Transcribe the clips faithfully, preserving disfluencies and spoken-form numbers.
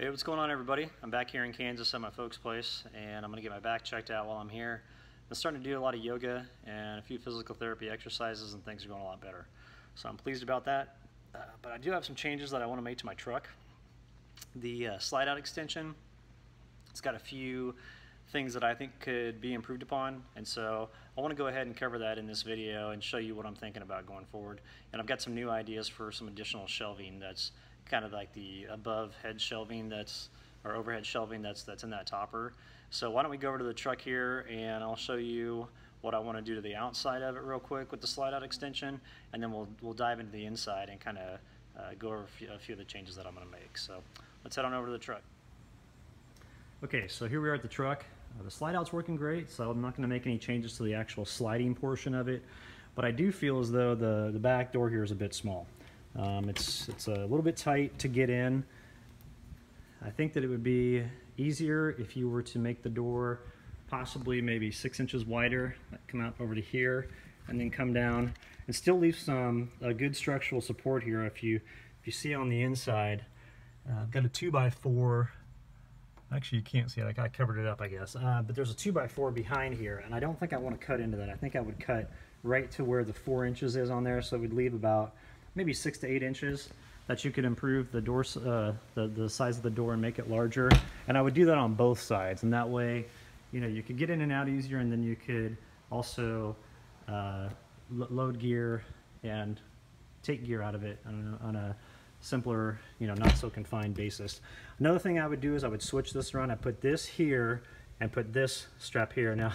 Hey, what's going on, everybody? I'm back here in Kansas at my folks' place, and I'm gonna get my back checked out while I'm here. I'm starting to do a lot of yoga and a few physical therapy exercises, and things are going a lot better. So I'm pleased about that, uh, but I do have some changes that I wanna make to my truck. The uh, slide out extension, it's got a few things that I think could be improved upon, and so I wanna go ahead and cover that in this video and show you what I'm thinking about going forward. And I've got some new ideas for some additional shelving that's kind of like the above head shelving that's, or overhead shelving that's that's in that topper. So why don't we go over to the truck here and I'll show you what I want to do to the outside of it real quick with the slide out extension, and then we'll, we'll dive into the inside and kind of uh, go over a few, a few of the changes that I'm going to make. So let's head on over to the truck. Okay, so here we are at the truck. Uh, the slide out's working great, so I'm not going to make any changes to the actual sliding portion of it, but I do feel as though the, the back door here is a bit small. Um, it's, it's a little bit tight to get in. I think that it would be easier if you were to make the door possibly maybe six inches wider, come out over to here, and then come down, and still leave some a good structural support here. If you if you see on the inside, uh, I've got a two by four. Actually, you can't see it. I kind of covered it up, I guess. Uh, but there's a two by four behind here, and I don't think I want to cut into that. I think I would cut right to where the four inches is on there, so we'd leave about maybe six to eight inches that you could improve the door, uh, the, the size of the door, and make it larger. And I would do that on both sides, and that way, you know, you could get in and out easier, and then you could also uh, load gear and take gear out of it on a, on a simpler, you know, not so confined basis. Another thing I would do is I would switch this around. I put this here and put this strap here now,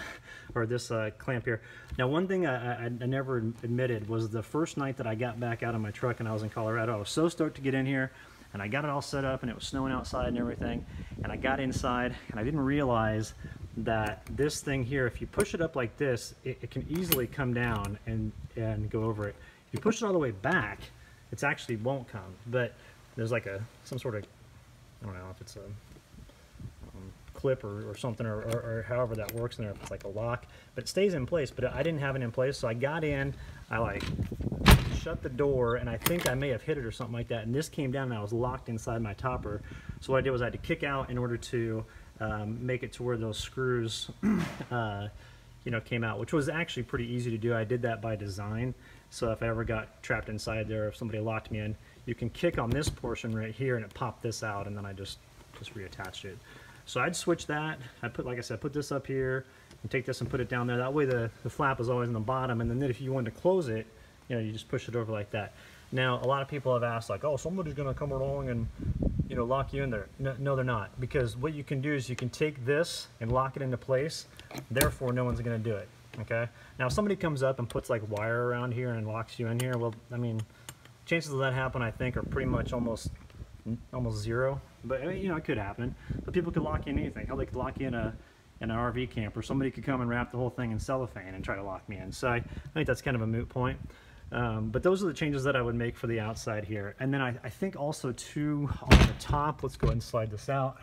or this uh, clamp here. Now, one thing I, I, I never admitted was the first night that I got back out of my truck and I was in Colorado, I was so stoked to get in here, and I got it all set up, and it was snowing outside and everything, and I got inside, and I didn't realize that this thing here, if you push it up like this, it, it can easily come down and, and go over it. If you push it all the way back, it actually won't come, but there's like a, some sort of, I don't know if it's a, clip or, or something, or, or, or however that works in there, if it's like a lock, but it stays in place. But I didn't have it in place, so I got in, I like shut the door, and I think I may have hit it or something like that, and this came down and I was locked inside my topper. So what I did was I had to kick out in order to um, make it to where those screws uh, you know, came out, which was actually pretty easy to do. I did that by design, so if I ever got trapped inside there, if somebody locked me in, you can kick on this portion right here and it popped this out, and then I just just reattached it. So I'd switch that. I put, like I said, put this up here and take this and put it down there. That way the, the flap is always in the bottom, and then if you wanted to close it, you know, you just push it over like that. Now, a lot of people have asked, like, oh, somebody's gonna come along and, you know, lock you in there. No, no, they're not, because what you can do is you can take this and lock it into place, therefore no one's gonna do it, okay? Now, if somebody comes up and puts like wire around here and locks you in here, well, I mean, chances of that happen, I think, are pretty much almost almost zero. But I mean, you know, it could happen. But people could lock you in anything. Hell, they could lock you in a in an R V camper. Somebody could come and wrap the whole thing in cellophane and try to lock me in. So I, I think that's kind of a moot point. Um, but those are the changes that I would make for the outside here. And then I, I think also too on the top. Let's go ahead and slide this out.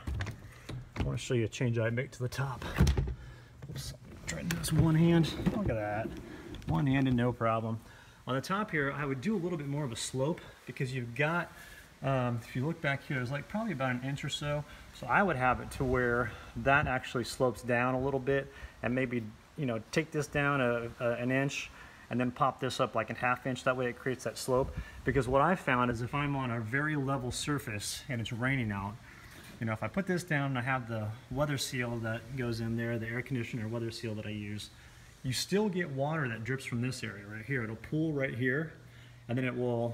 I want to show you a change I make to the top. Oops, I'm trying to do this with one hand. Look at that, one hand and no problem. On the top here, I would do a little bit more of a slope, because you've got. Um, if you look back here, there's like probably about an inch or so. So I would have it to where that actually slopes down a little bit, and maybe, you know, take this down a, a, an inch and then pop this up like a half inch. That way it creates that slope. Because what I've found is if I'm on a very level surface and it's raining out, you know, if I put this down and I have the weather seal that goes in there, the air conditioner weather seal that I use, you still get water that drips from this area right here. It'll pool right here, and then it will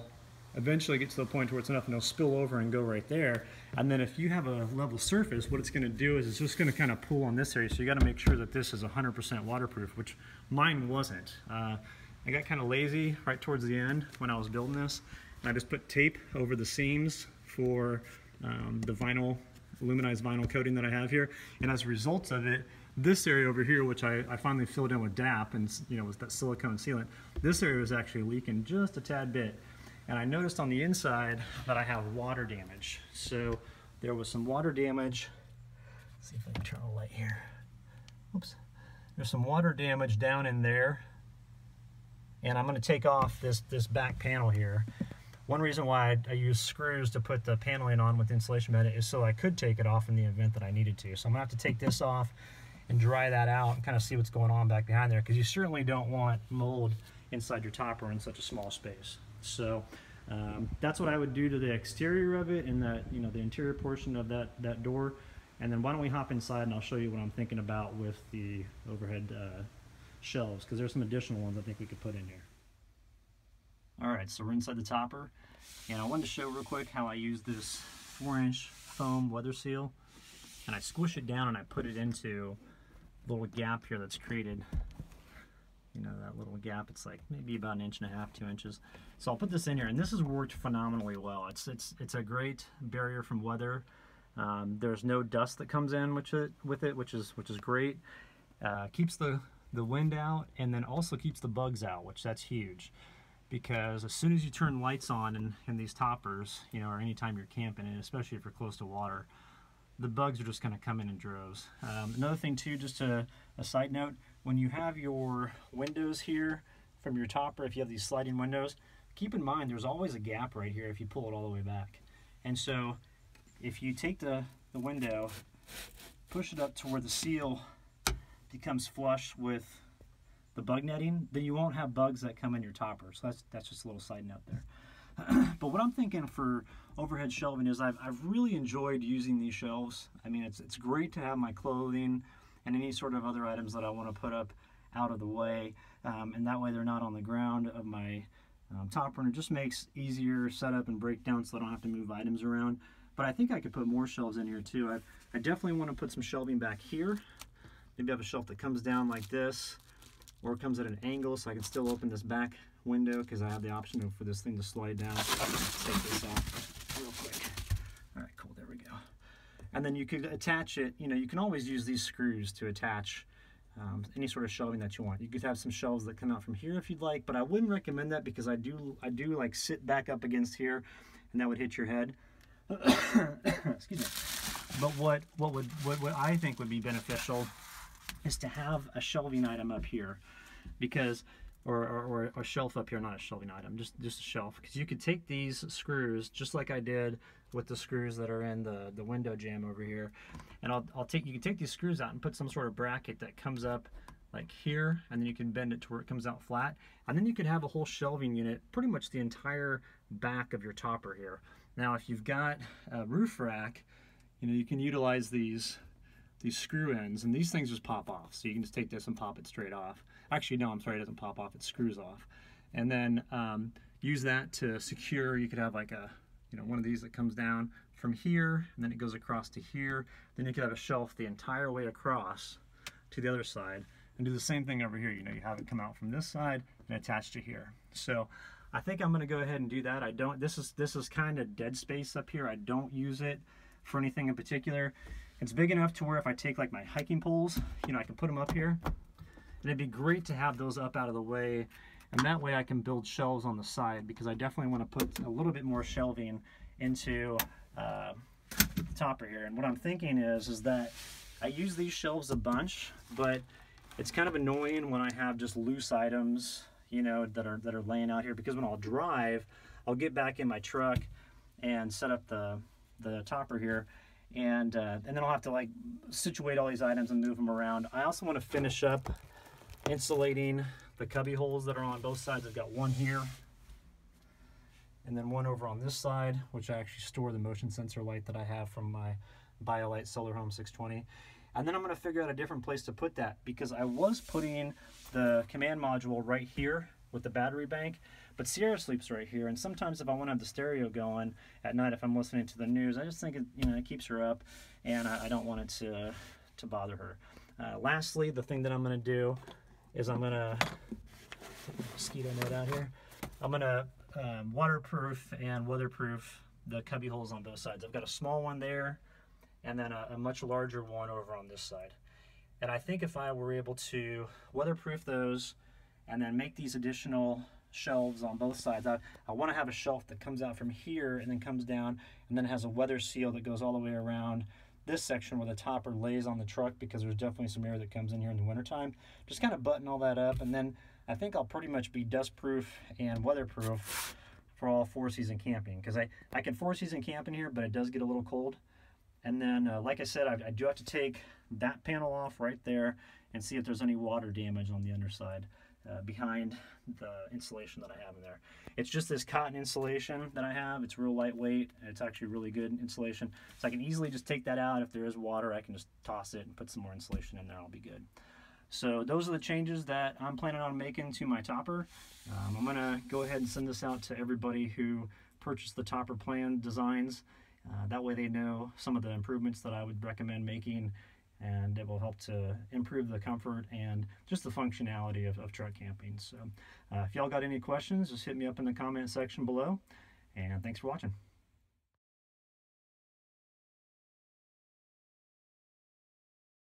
eventually get to the point where it's enough and it'll spill over and go right there. And then if you have a level surface, what it's gonna do is it's just gonna kind of pull on this area. So you gotta make sure that this is one hundred percent waterproof, which mine wasn't. Uh, I got kind of lazy right towards the end when I was building this. And I just put tape over the seams for um, the vinyl, aluminized vinyl coating that I have here. And as a result of it, this area over here, which I, I finally filled in with D A P and, you know, with that silicone sealant, this area was actually leaking just a tad bit. And I noticed on the inside that I have water damage. So there was some water damage. Let's see if I can turn on the light here. Oops. There's some water damage down in there. And I'm gonna take off this, this back panel here. One reason why I, I use screws to put the paneling on with the insulation bed is so I could take it off in the event that I needed to. So I'm gonna have to take this off and dry that out and kind of see what's going on back behind there, because you certainly don't want mold inside your topper in such a small space. So um, that's what I would do to the exterior of it and that, you know, the interior portion of that that door. And then why don't we hop inside and I'll show you what I'm thinking about with the overhead uh, shelves, because there's some additional ones I think we could put in here. All right, so we're inside the topper, and I wanted to show real quick how I use this four inch foam weather seal, and I squish it down and I put it into a little gap here that's created. You know, that little gap, it's like maybe about an inch and a half, two inches. So I'll put this in here, and this has worked phenomenally well. It's, it's, it's a great barrier from weather. Um, there's no dust that comes in with it, with it which is which is great. Uh, keeps the, the wind out, and then also keeps the bugs out, which that's huge. Because as soon as you turn lights on in, in these toppers, you know, or anytime you're camping, and especially if you're close to water, the bugs are just going to come in in droves. Um, another thing too, just a, a side note, when you have your windows here from your topper, if you have these sliding windows, keep in mind there's always a gap right here if you pull it all the way back. And so if you take the, the window, push it up to where the seal becomes flush with the bug netting, then you won't have bugs that come in your topper. So that's, that's just a little side note there. But what I'm thinking for overhead shelving is I've, I've really enjoyed using these shelves. I mean, it's, it's great to have my clothing and any sort of other items that I want to put up out of the way. Um, and that way they're not on the ground of my um, topper. And it just makes easier setup and breakdown so I don't have to move items around. But I think I could put more shelves in here too. I, I definitely want to put some shelving back here. Maybe I have a shelf that comes down like this, or it comes at an angle so I can still open this back window, because I have the option for this thing to slide down. Take this off real quick. All right, cool, there we go. And then you could attach it, you know, you can always use these screws to attach um, any sort of shelving that you want. You could have some shelves that come out from here if you'd like, but I wouldn't recommend that, because I do, I do like sit back up against here and that would hit your head. Excuse me. But what, what, would, what, what I think would be beneficial is to have a shelving item up here, because or, or, or a shelf up here, not a shelving item, just just a shelf, because you could take these screws just like I did with the screws that are in the the window jamb over here, and I'll, I'll take you can take these screws out and put some sort of bracket that comes up like here, and then you can bend it to where it comes out flat, and then you could have a whole shelving unit, pretty much the entire back of your topper here. Now if you've got a roof rack, you know, you can utilize these these screw ends, and these things just pop off, so you can just take this and pop it straight off. Actually, no, I'm sorry, it doesn't pop off, it screws off. And then um, use that to secure. You could have like a, you know, one of these that comes down from here, and then it goes across to here. Then you could have a shelf the entire way across to the other side, and do the same thing over here. You know, you have it come out from this side and attach to here. So I think I'm gonna go ahead and do that. I don't, this is, this is kind of dead space up here. I don't use it for anything in particular. It's big enough to where if I take like my hiking poles, you know, I can put them up here, and it'd be great to have those up out of the way, and that way I can build shelves on the side, because I definitely want to put a little bit more shelving into uh, the topper here. And what I'm thinking is is that I use these shelves a bunch, but it's kind of annoying when I have just loose items, you know, that are that are laying out here, because when I'll drive, I'll get back in my truck and set up the the topper here. And, uh, and then I'll have to like situate all these items and move them around. I also want to finish up insulating the cubby holes that are on both sides. I've got one here and then one over on this side, which I actually store the motion sensor light that I have from my BioLite Solar Home six twenty. And then I'm going to figure out a different place to put that, because I was putting the command module right here with the battery bank, but Sierra sleeps right here, and sometimes if I want to have the stereo going at night, if I'm listening to the news, I just think it, you know, it keeps her up, and I, I don't want it to, to bother her. Uh, lastly, the thing that I'm going to do is I'm going to take the mosquito net out here. I'm going to um, waterproof and weatherproof the cubby holes on both sides. I've got a small one there, and then a, a much larger one over on this side. And I think if I were able to weatherproof those, and then make these additional shelves on both sides. I, I want to have a shelf that comes out from here and then comes down, and then has a weather seal that goes all the way around this section where the topper lays on the truck, because there's definitely some air that comes in here in the wintertime. Just kind of button all that up, and then I think I'll pretty much be dustproof and weatherproof for all four season camping, because I, I can four season camp in here, but it does get a little cold. And then, uh, like I said, I, I do have to take that panel off right there and see if there's any water damage on the underside uh, behind the insulation that I have in there. It's just this cotton insulation that I have. It's real lightweight. It's actually really good insulation. So I can easily just take that out. If there is water, I can just toss it and put some more insulation in there. I'll be good. So those are the changes that I'm planning on making to my topper. Um, I'm going to go ahead and send this out to everybody who purchased the topper plan designs. Uh, that way they know some of the improvements that I would recommend making, and it will help to improve the comfort and just the functionality of, of truck camping. So uh, if y'all got any questions, just hit me up in the comment section below, and thanks for watching.